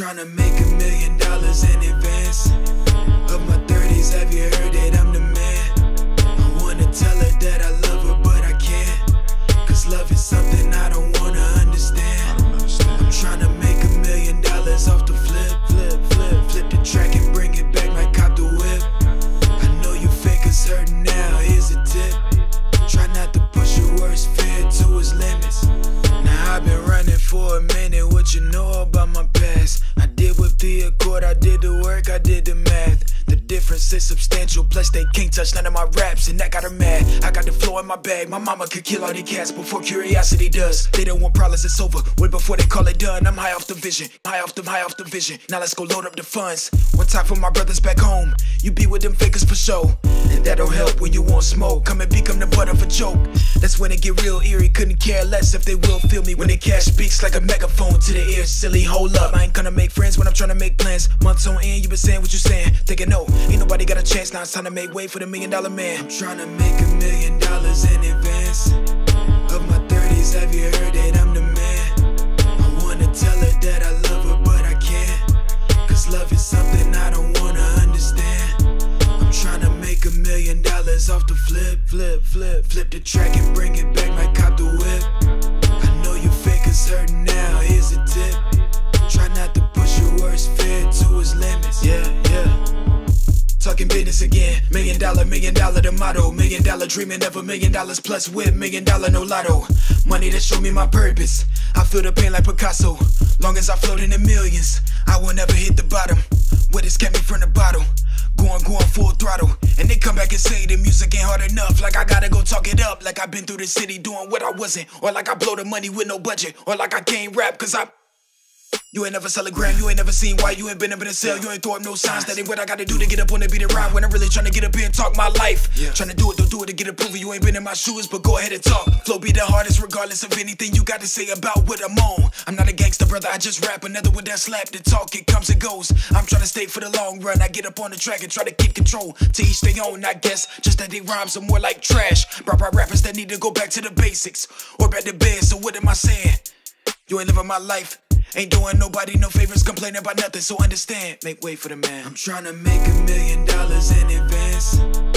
Tryna make $1 million in advance of my 30s. Have you heard that I'm the man? I wanna tell her that I love her, but I can't, cause love is something I don't wanna understand. I'm tryna make $1 million off the flip the track and bring it back, might cop the whip. I know you fake is hurting now, here's a tip: try not to push your worst fear to its limits. Now I've been running for a minute, what you know about my past? I did with the accord, I did the work, I did the math. The difference is substantial, plus they can't touch none of my raps, and that got her mad. I got the flow in my bag, my mama could kill all the cats before curiosity does. They don't want problems, it's over, way before they call it done. I'm high off the vision, high off the vision. Now let's go load up the funds. One time for my brothers back home, you be with them fakers for show, and that'll help when you want smoke. Come and become the butt of a joke, that's when it get real eerie. Couldn't care less if they will feel me when the cash speaks like a megaphone to the ear. Silly, hold up, I ain't gonna make friends when I'm trying to make plans. Months on end, you been saying what you saying, thinking, no, ain't nobody got a chance, now it's time to make way for the $1 million man. I'm tryna make $1 million in advance of my 30s, have you heard that I'm the man? I wanna tell her that I love her, but I can't, cause love is something I don't wanna understand. I'm tryna make $1 million off the flip the track and bring it back, might cop the whip. I know you fake is hurting now, here's a tip: try not to push your worst fear to its limits. Yeah Talking business again, $1 million, the motto. $1 million dreaming of $1 million plus with $1 million no lotto. Money that show me my purpose, I feel the pain like Picasso. Long as I float in the millions, I will never hit the bottom. What has kept me from the bottle? Going full throttle. And they come back and say the music ain't hard enough, like I gotta go talk it up, like I've been through the city doing what I wasn't, or like I blow the money with no budget, or like I can't rap cause I... You ain't never sell a gram, you ain't never seen why, you ain't been up in a cell, you ain't throw up no signs. That ain't what I gotta do to get up on the beat and rhyme, when I'm really tryna get up here and talk my life. Tryna do it, don't do it to get approval. You ain't been in my shoes, but go ahead and talk. Flow be the hardest regardless of anything you gotta say about what I'm on. I'm not a gangster, brother, I just rap. Another with that slap, the talk, it comes and goes. I'm tryna stay for the long run, I get up on the track and try to keep control. To each their own, I guess, just that they rhymes are more like trash. Proper rappers that need to go back to the basics, or back to bed, so what am I saying? You ain't living my life, ain't doing nobody no favors, complaining about nothing, so understand, make way for the man. I'm tryna make $1 million in advance.